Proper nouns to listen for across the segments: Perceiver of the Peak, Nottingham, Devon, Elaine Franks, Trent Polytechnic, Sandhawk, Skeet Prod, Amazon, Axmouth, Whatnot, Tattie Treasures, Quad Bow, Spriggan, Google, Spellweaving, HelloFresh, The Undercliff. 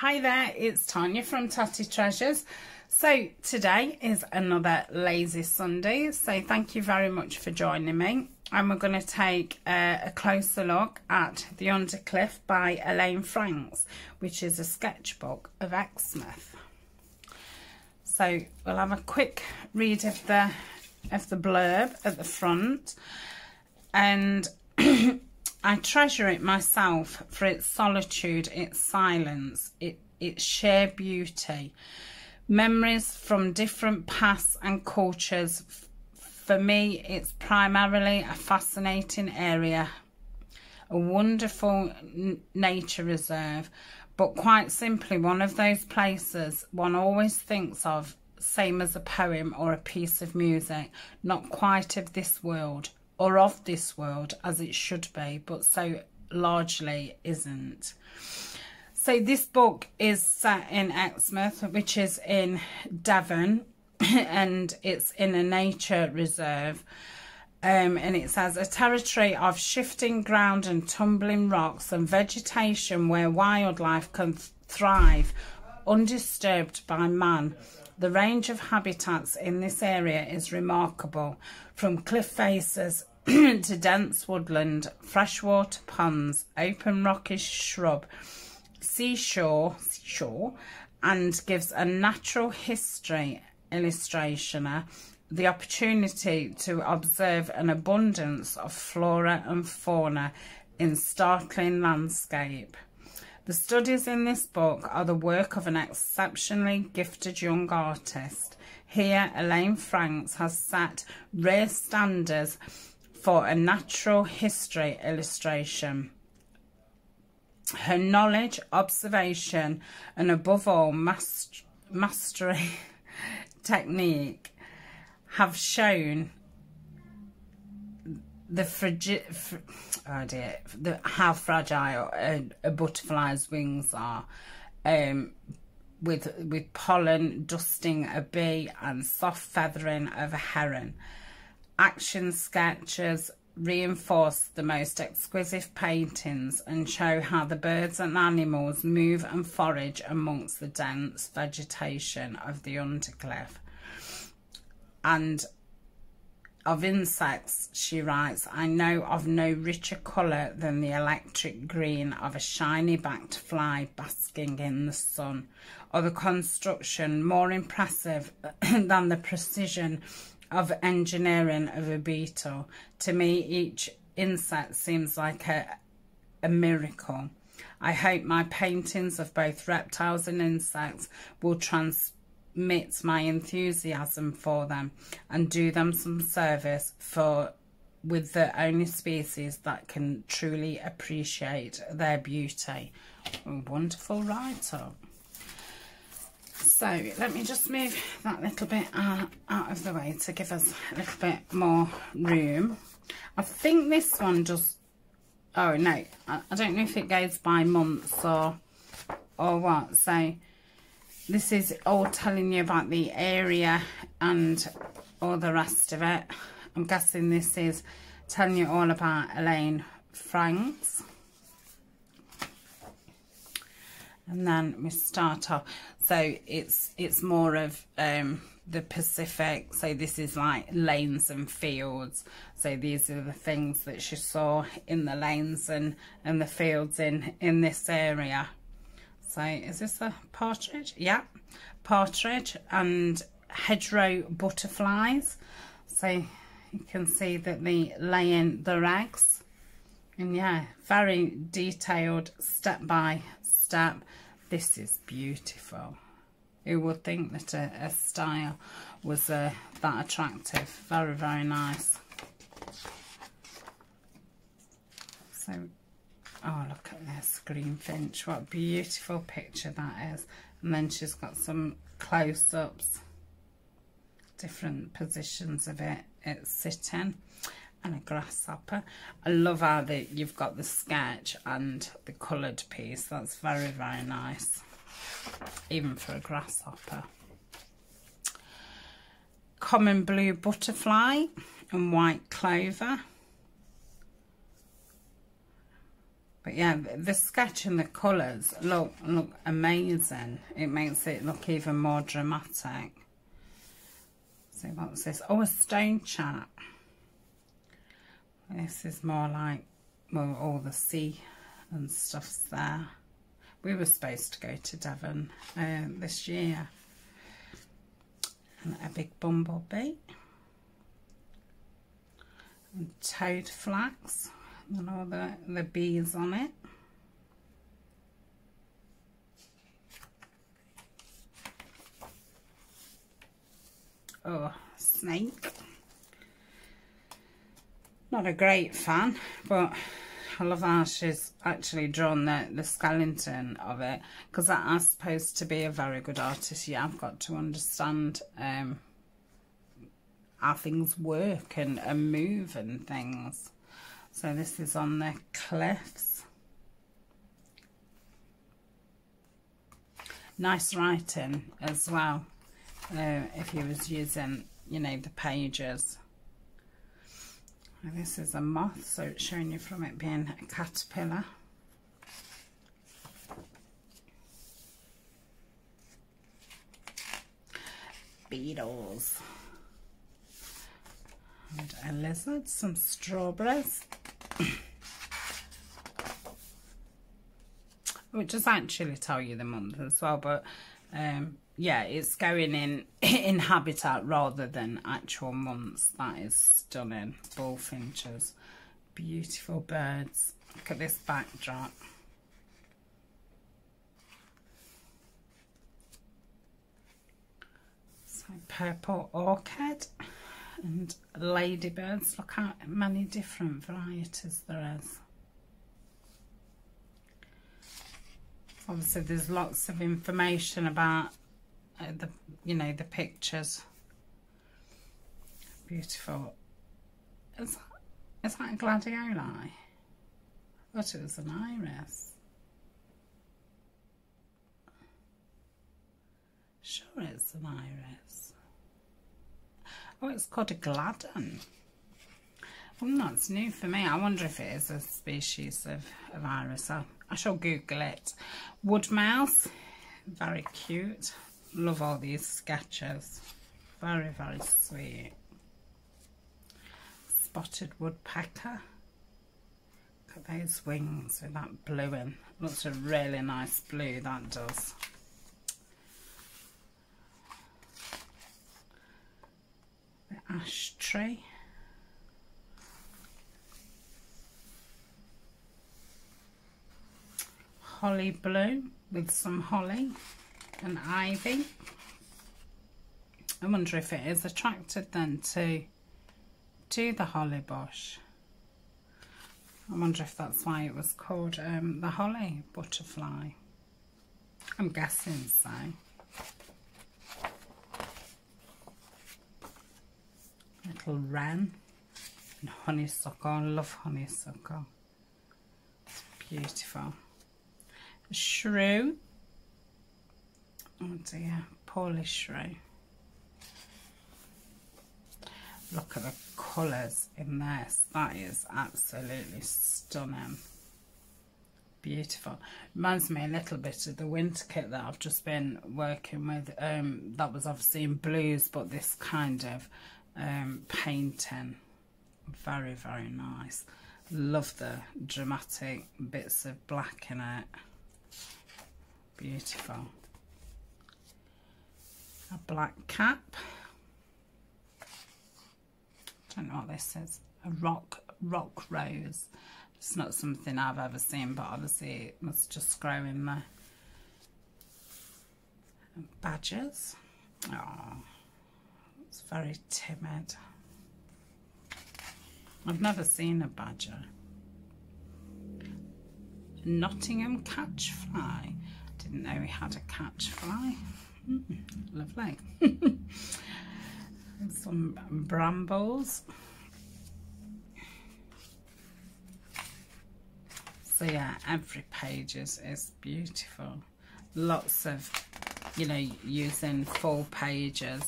Hi there, it's Tanya from Tattie Treasures. So today is another Lazy Sunday, so thank you very much for joining me, and we're going to take a closer look at The Undercliff by Elaine Franks, which is a sketchbook of Axmouth. So we'll have a quick read of the blurb at the front, and I treasure it myself for its solitude, its silence, its sheer beauty. Memories from different pasts and cultures. For me, it's primarily a fascinating area, a wonderful nature reserve, but quite simply one of those places one always thinks of, same as a poem or a piece of music, not quite of this world. Or of this world as it should be, but so largely isn't. So this book is set in Axmouth, which is in Devon, and it's in a nature reserve. And it says, a territory of shifting ground and tumbling rocks and vegetation where wildlife can thrive, undisturbed by man. The range of habitats in this area is remarkable, from cliff faces to dense woodland, freshwater ponds, open rockish shrub, seashore, and gives a natural history illustrationer the opportunity to observe an abundance of flora and fauna in startling landscape. The studies in this book are the work of an exceptionally gifted young artist. Here, Elaine Franks has set rare standards for a natural history illustration. Her knowledge, observation, and above all, mastery technique have shown how fragile a butterfly's wings are. With pollen dusting a bee and soft feathering of a heron. Action sketches reinforce the most exquisite paintings and show how the birds and animals move and forage amongst the dense vegetation of the Undercliff. And of insects, she writes, I know of no richer colour than the electric green of a shiny-backed fly basking in the sun, or the construction more impressive than the precision of engineering of a beetle. To me, each insect seems like a miracle. I hope my paintings of both reptiles and insects will transmit my enthusiasm for them and do them some service, for with the only species that can truly appreciate their beauty. A wonderful write-up. So let me just move that little bit out of the way to give us a little bit more room. I think this one does, oh no, I don't know if it goes by months or what. So this is all telling you about the area and all the rest of it. I'm guessing this is telling you all about Elaine Franks. And then we start off. So it's more of the Pacific. So this is like lanes and fields. So these are the things that she saw in the lanes and the fields in this area. So is this a partridge? Yeah, partridge and hedgerow butterflies. So you can see that they lay in the eggs. And yeah, very detailed, step by step. This is beautiful. Who would think that a style was that attractive? Very, very nice. So, oh, look at this greenfinch. What a beautiful picture that is. And then she's got some close-ups, different positions of it. It's sitting, and a grasshopper. I love how you've got the sketch and the coloured piece. That's very, very nice, even for a grasshopper. Common blue butterfly and white clover. But yeah, the sketch and the colours look amazing. It makes it look even more dramatic. So what's this? Oh, a stone chart. This is more like, well, all the sea and stuff's there. We were supposed to go to Devon this year. And a big bumblebee. And toad flax. And all the bees on it. Oh, snake. Not a great fan, but I love how she's actually drawn the skeleton of it, because that is supposed to be a very good artist. Yeah, I've got to understand how things work and move and things. So this is on the cliffs. Nice writing as well, if he was using, you know, the pages. And this is a moth, so it's showing you from it being a caterpillar. Beetles. And a lizard, some strawberries. It does actually tell you the month as well, but yeah, it's going in habitat rather than actual months. That is stunning. Bullfinches, beautiful birds. Look at this backdrop. So purple orchid and ladybirds. Look how many different varieties there is. Obviously, there's lots of information about the pictures. Beautiful. Is that a gladioli? I thought it was an iris. Sure, it's an iris. Oh, it's called a gladden. Well, that's new for me. I wonder if it is a species of iris. I shall Google it. Wood mouse, very cute. Love all these sketches. Very, very sweet. Spotted woodpecker. Look at those wings with that blue in. Looks a really nice blue, that does. The ash tree. Holly bloom with some holly and ivy. I wonder if it is attracted then to the holly bush. I wonder if that's why it was called the holly butterfly. I'm guessing so. Little wren and honeysuckle. I love honeysuckle. It's beautiful. A shrew. Oh dear, poorly shrew. Look at the colours in this. That is absolutely stunning. Beautiful. Reminds me a little bit of the winter kit that I've just been working with. That was obviously in blues, but this kind of painting. Very, very nice. Love the dramatic bits of black in it. Beautiful. A black cap. Don't know what this is. A rock rose. It's not something I've ever seen, but obviously it must just grow in there. And badgers. Oh, it's very timid. I've never seen a badger. Nottingham catchfly. Didn't know we had a catchfly. Lovely. Some brambles. So yeah, every page is beautiful. Lots of, you know, using full pages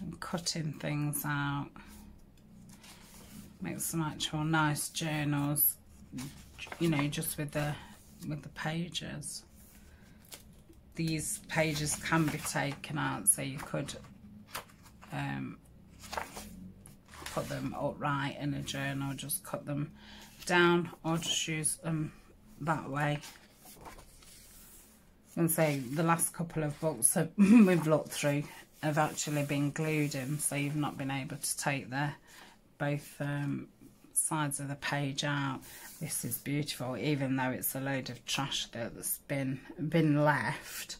and cutting things out. Make some actual nice journals you know, just with the pages. These pages can be taken out, so you could put them upright in a journal, just cut them down, or just use them that way. And so the last couple of books that we've looked through have actually been glued in, so you've not been able to take both sides of the page out. This is beautiful, even though it's a load of trash that's been left.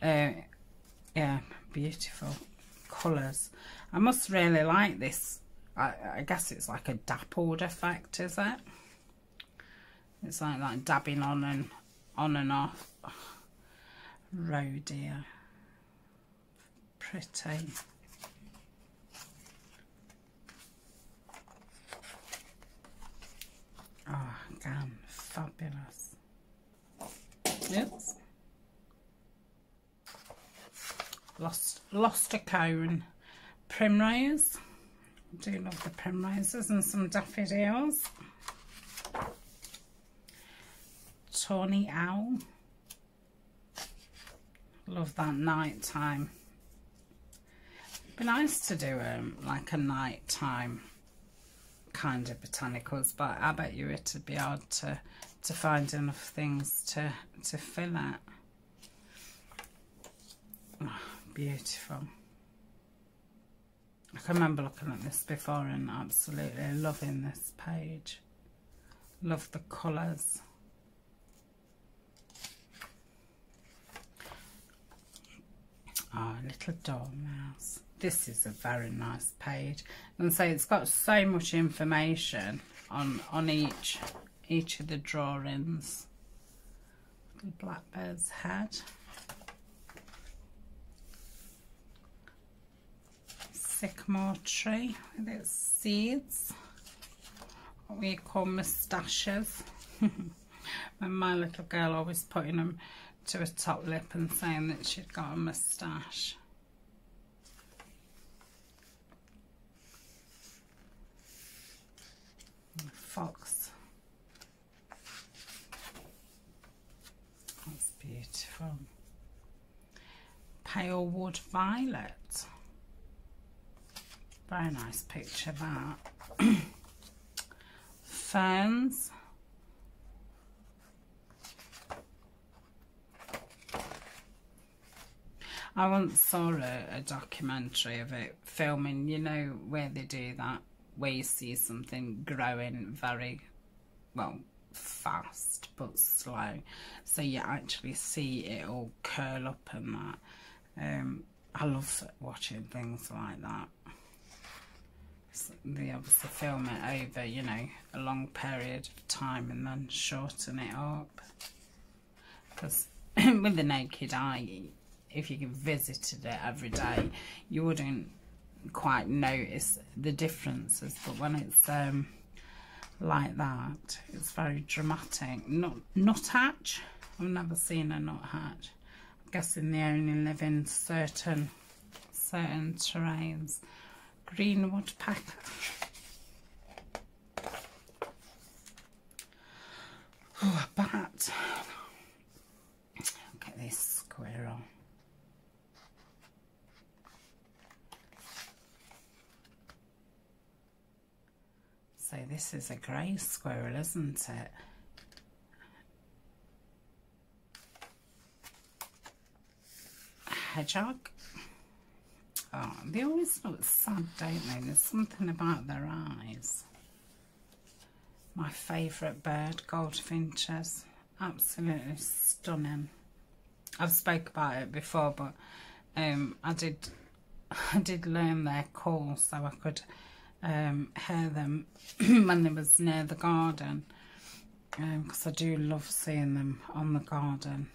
Yeah, beautiful colours. I must really like this. I guess it's like a dappled effect, is it? It's like that dabbing on and off. Oh, dear. Pretty. Oh, again, fabulous. Oops. Lost a cone. Primrose. I do love the primroses, and some daffodils. Tawny owl. Love that nighttime. It'd be nice to do like a nighttime kind of botanicals, but I bet you it'd be hard to find enough things to fill it. Oh, beautiful. I can remember looking at this before and absolutely loving this page. Love the colours. Oh, a little dormouse. This is a very nice page, and so it's got so much information on each of the drawings. The blackbird's head, sycamore tree with its seeds, what we call moustaches. And my little girl always putting them to her top lip and saying that she'd got a moustache. Fox. That's beautiful. Pale wood violet. Very nice picture that. Ferns. I once saw a documentary of it filming, you know, where they do that, where you see something growing very, well, fast but slow, so you actually see it all curl up and that. I love watching things like that. So they obviously film it over, you know, a long period of time and then shorten it up, because with the naked eye, if you visited it every day, you wouldn't quite notice the differences, but when it's like that, it's very dramatic. Nuthatch. I've never seen a nuthatch. I'm guessing they only live in certain terrains. Green woodpecker. Oh, a bat. Look at this squirrel. So this is a grey squirrel, isn't it? A hedgehog. Oh, they always look sad, don't they? There's something about their eyes. My favourite bird, goldfinches. Absolutely stunning. I've spoke about it before, but I did learn their call, so I could hear them when they was near the garden, because I do love seeing them on the garden.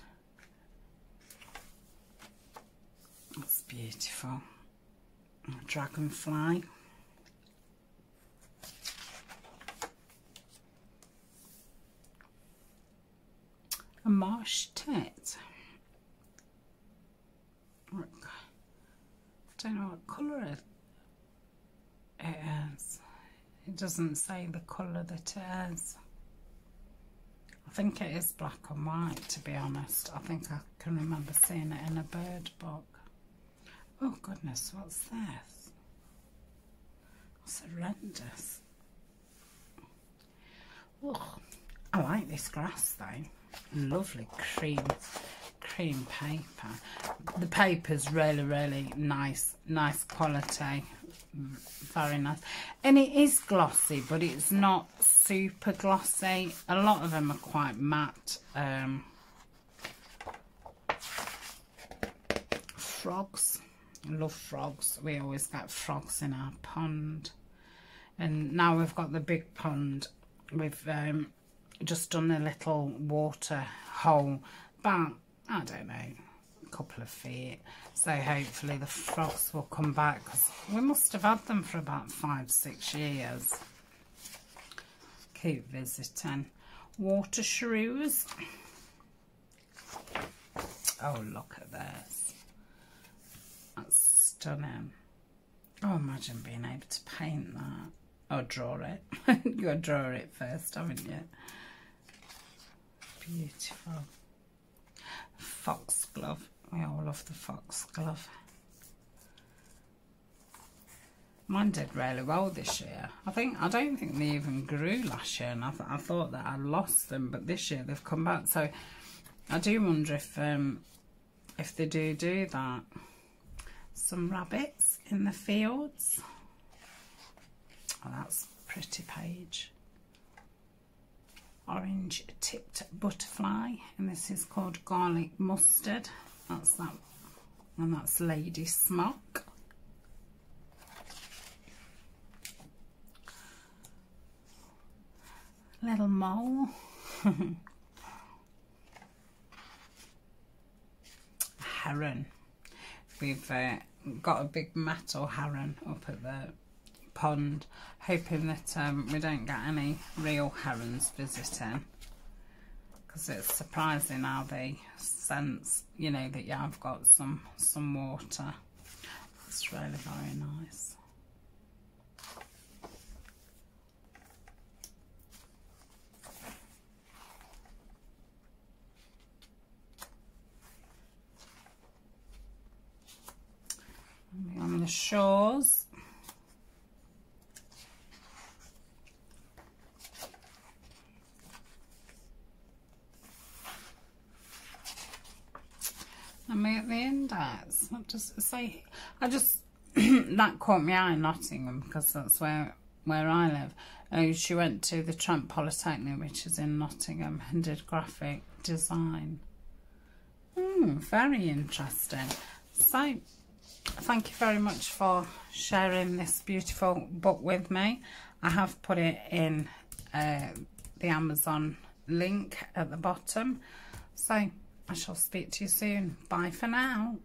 That's beautiful. Dragonfly. A marsh tit. I don't know what colour it is. It doesn't say the colour that it is. I think it is black and white, to be honest. I think I can remember seeing it in a bird book. Oh goodness, what's this? That's horrendous. Oh, I like this grass though. Lovely cream paper. The paper's really nice quality, very nice, and it is glossy, but it's not super glossy. A lot of them are quite matte. Frogs, I love frogs. We always get frogs in our pond, and now we've got the big pond. We've just done a little water hole, about, I don't know, a couple of feet, so hopefully the frogs will come back, because we must have had them for about 5-6 years. Keep visiting. Water shrews. Oh, look at this, that's stunning. Oh, imagine being able to paint that or draw it. You've got to draw it first, haven't you? Beautiful. Foxglove. We all love the foxglove. Mine did really well this year. I don't think they even grew last year, and I thought that I lost them, but this year they've come back. So I do wonder if they do that. Some rabbits in the fields. Oh, that's a pretty page. Orange tipped butterfly, and this is called garlic mustard. That's that, and that's lady smock. Little mole. Heron. We've got a big metal heron up at the pond, hoping that we don't get any real herons visiting, because it's surprising how they sense, you know, that you have got some water. It's really very nice. On the shores. And we at the index. I just say, that caught my eye in Nottingham, because that's where I live. She went to the Trent Polytechnic, which is in Nottingham, and did graphic design. Very interesting. So, thank you very much for sharing this beautiful book with me. I have put it in the Amazon link at the bottom. So, I shall speak to you soon. Bye for now.